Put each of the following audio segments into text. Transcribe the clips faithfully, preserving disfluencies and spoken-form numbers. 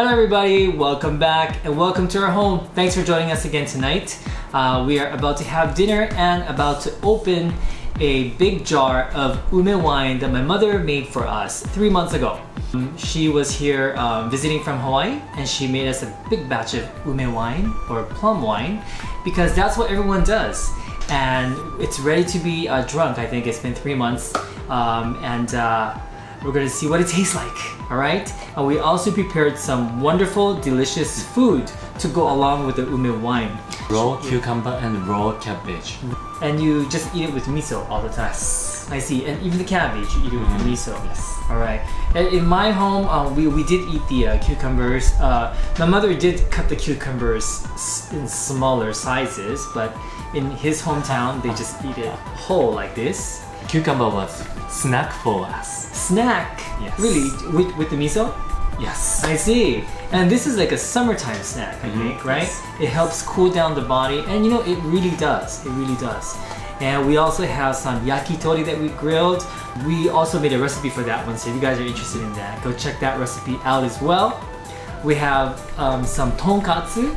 Hello everybody, welcome back and welcome to our home. Thanks for joining us again tonight. Uh, we are about to have dinner and about to open a big jar of ume wine that my mother made for us three months ago. Um, she was here um, visiting from Hawaii and she made us a big batch of ume wine or plum wine because that's what everyone does. And it's ready to be uh, drunk, I think. It's been three months um, and uh, we're gonna see what it tastes like, all right? And we also prepared some wonderful, delicious food to go along with the ume wine. Raw cucumber and raw cabbage. And you just eat it with miso all the time. Yes. I see, and even the cabbage, you eat it with mm-hmm. miso. Yes. All right. And in my home, uh, we, we did eat the uh, cucumbers. Uh, my mother did cut the cucumbers in smaller sizes, but in his hometown, they just eat it whole like this. Cucumber was snack for us. Snack? Yes. Really? With, with the miso? Yes. I see. And this is like a summertime snack, I mm-hmm. think, right? Yes. It helps cool down the body, and you know, it really does. It really does. And we also have some yakitori that we grilled. We also made a recipe for that one, so if you guys are interested in that, go check that recipe out as well. We have um, some tonkatsu,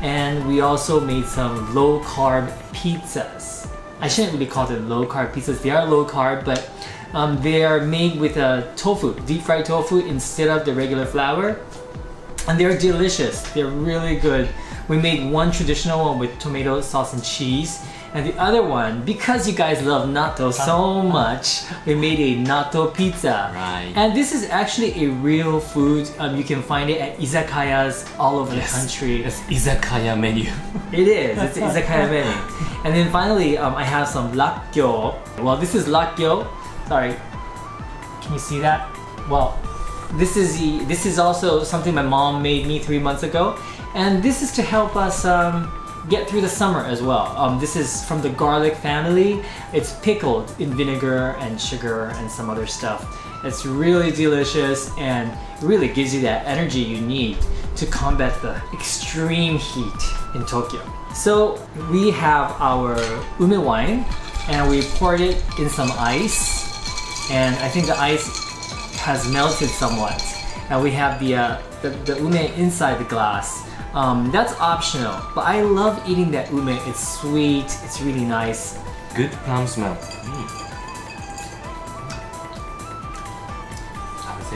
and we also made some low-carb pizzas. I shouldn't really call them low-carb pizzas. They are low-carb, but um, they are made with uh, tofu, deep-fried tofu instead of the regular flour. And they're delicious. They're really good. We made one traditional one with tomato sauce and cheese. And the other one, because you guys love natto so much, we made a natto pizza. Right. And this is actually a real food. Um, you can find it at izakayas all over yes. the country. It's izakaya menu. It is. It's an izakaya menu. And then finally, um, I have some rakkyo. Well, this is rakkyo. Sorry. Can you see that? Well, this is the, this is also something my mom made me three months ago. And this is to help us um, get through the summer as well. Um, this is from the garlic family. It's pickled in vinegar and sugar and some other stuff. It's really delicious and really gives you that energy you need to combat the extreme heat in Tokyo. So we have our ume wine and we poured it in some ice. And I think the ice has melted somewhat. And we have the, uh, the, the ume inside the glass. Um, that's optional, but I love eating that ume. It's sweet, it's really nice. Good plum smell. Mm. How is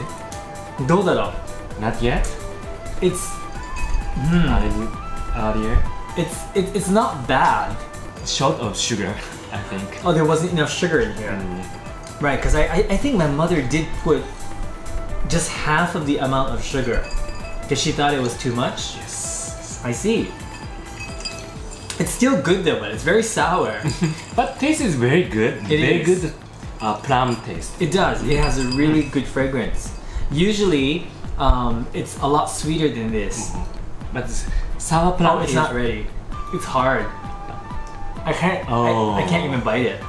it? Doudaro. Not yet? It's... Mm, not in, earlier. It's, it, it's not bad. Short of sugar, I think. Oh, there wasn't enough sugar in here. Mm. Right, because I, I, I think my mother did put just half of the amount of sugar. Because she thought it was too much? Yes. I see. It's still good though, but it's very sour. But taste is very good. It very is. good uh, plum taste. It does. It has a really good fragrance. Usually, um, it's a lot sweeter than this. Mm-hmm. But sour plum oh, it's is... not ready. It's hard. I can't, oh. I, I can't even bite it.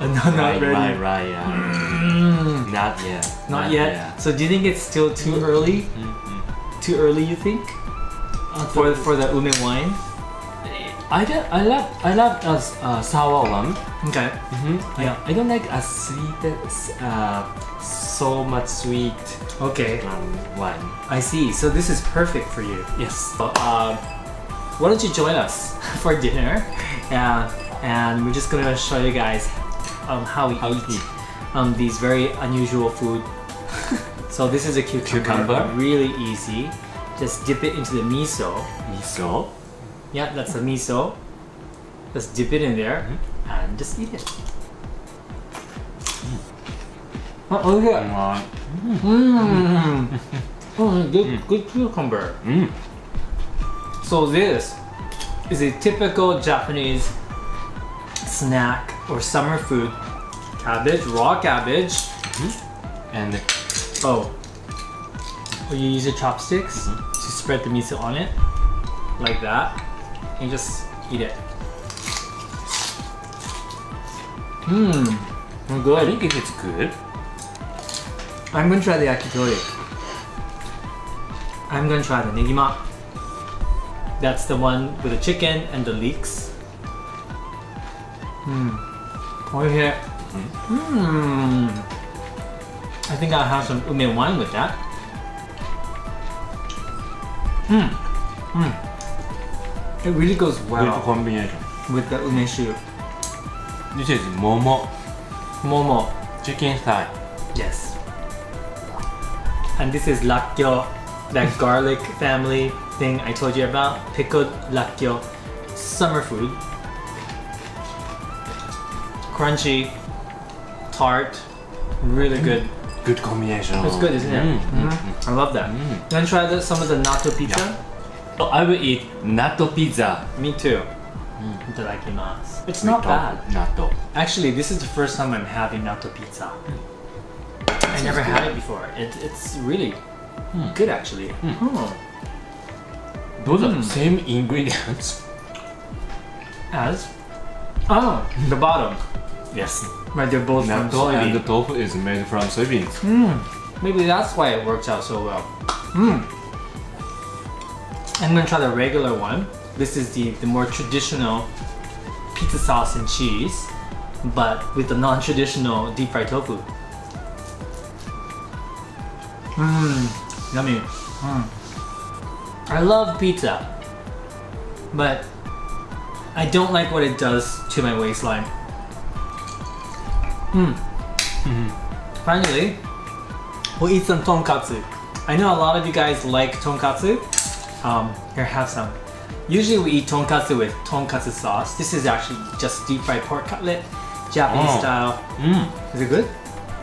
Uh, no, right, not ready. Right, right, yeah. mm. Not yet. Not, not yet. yet. So do you think it's still too mm-hmm. early? Mm-hmm. Too early, you think? Uh, for for the ume wine? I don't. I love. I love a uh, sour one. Okay. Mm-hmm. Yeah. I, I don't like a sweet. Uh, so much sweet. Okay. Wine. I see. So this is perfect for you. Yes. So, uh, why don't you join us for dinner? Yeah. And we're just gonna show you guys. Um, how we how eat, eat. Um, these very unusual food. So this is a cucumber, cucumber, really easy. Just dip it into the miso. Miso? Yeah, that's the miso. Just dip it in there mm-hmm. and just eat it. Mm. Oh, look at that. Mm. Mm. Mm, good, mm. good cucumber. Mm. So this is a typical Japanese snack or summer food. Cabbage, raw cabbage. Mm-hmm. And oh, well, you use your chopsticks mm-hmm. to spread the miso on it, like that, and just eat it. Mmm, good. I think it it's good. I'm gonna try the yakitori. I'm gonna try the negima. That's the one with the chicken and the leeks. Mmm. Okay. Mmm. I think I'll have some ume wine with that. Mm. Mm. It really goes well. Beautiful combination. With the umeshu. This is momo. Momo. Chicken style. Yes. And this is rakkyo, that garlic family thing I told you about. Pickled rakkyo. Summer food. Crunchy. Tart. Really good. Good combination. It's good, isn't it? Mm, mm, mm. I love that. Mm. Then try the, some of the natto pizza. Yeah. Oh, I will eat natto pizza. Me too. Mm. Itadakimasu. It's not natto, bad. Natto. Actually, this is the first time I'm having natto pizza. Mm. I never had it before. It, it's really mm. good, actually. Mm. Hmm. Those mm. are the same ingredients as oh the bottom. Yes. Right, they're both natto from soybean. And the tofu is made from soybeans. Mm. Maybe that's why it works out so well. Mm. I'm gonna try the regular one. This is the, the more traditional pizza sauce and cheese, but with the non-traditional deep fried tofu. Mmm, yummy. Mm. I love pizza, but I don't like what it does to my waistline. Mm. Mm-hmm. Finally, we'll eat some tonkatsu. I know a lot of you guys like tonkatsu. Um, here, have some. Usually we eat tonkatsu with tonkatsu sauce. This is actually just deep fried pork cutlet, Japanese oh. style. Mm. Is it good?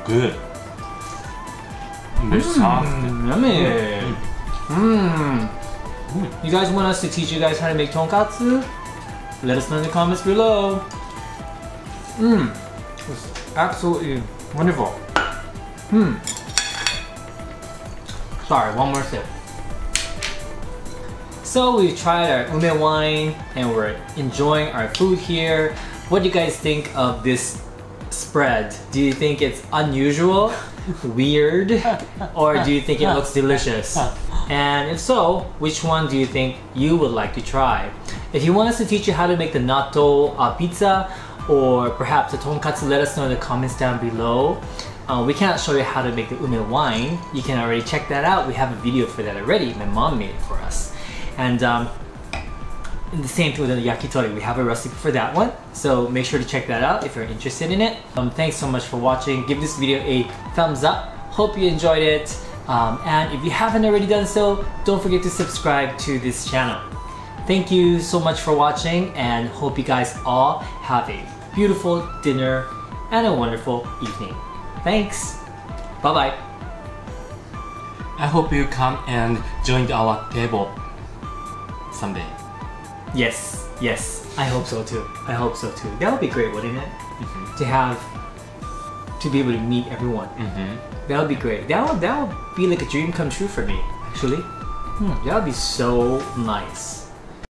Good. They're mm, soft. Yummy. Mm. Mm. Mm. You guys want us to teach you guys how to make tonkatsu? Let us know in the comments below. Mmm. Absolutely wonderful. Hmm. Sorry, one more sip. So we tried our ume wine and we're enjoying our food here. What do you guys think of this spread? Do you think it's unusual, weird, or do you think it looks delicious? And if so, which one do you think you would like to try? If you want us to teach you how to make the natto uh, pizza, or perhaps the tonkatsu, let us know in the comments down below. Uh, we cannot show you how to make the ume wine. You can already check that out. We have a video for that already. My mom made it for us. And um, the same thing with the yakitori. We have a recipe for that one. So make sure to check that out if you're interested in it. Um, thanks so much for watching. Give this video a thumbs up. Hope you enjoyed it. Um, and if you haven't already done so, don't forget to subscribe to this channel. Thank you so much for watching and hope you guys all have a beautiful dinner and a wonderful evening. Thanks. Bye-bye. I hope you come and join our table someday. Yes, yes. I hope so too. I hope so too. That would be great, wouldn't it? Mm-hmm. To have, to be able to meet everyone. Mm-hmm. That would be great. That would, that would be like a dream come true for me, actually. Mm. That would be so nice.